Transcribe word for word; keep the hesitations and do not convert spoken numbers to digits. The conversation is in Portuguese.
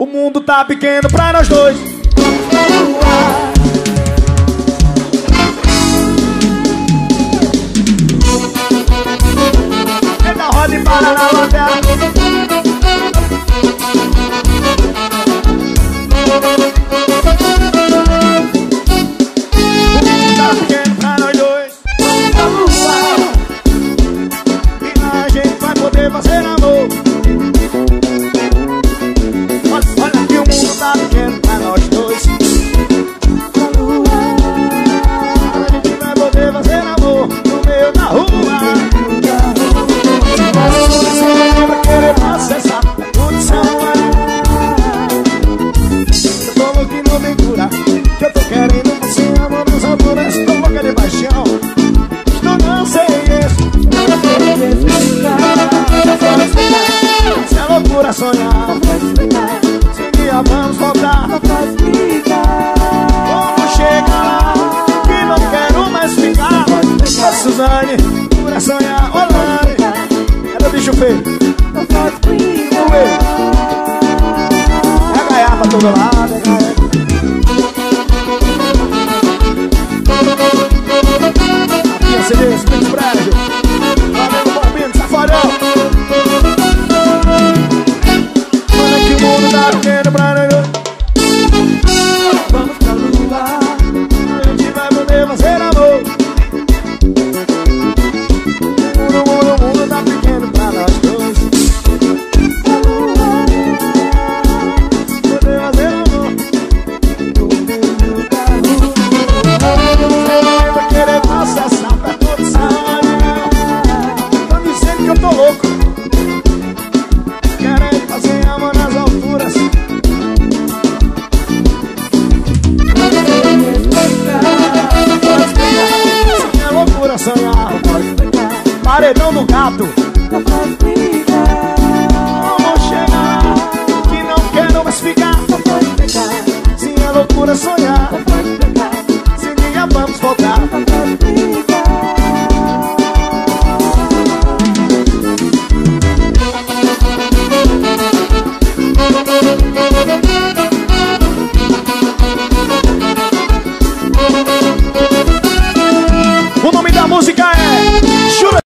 O mundo tá pequeno pra nós dois. Eita, roda e para na lanterna. O mundo tá pequeno pra nós dois. E lá a gente vai poder fazer amor. Sonhar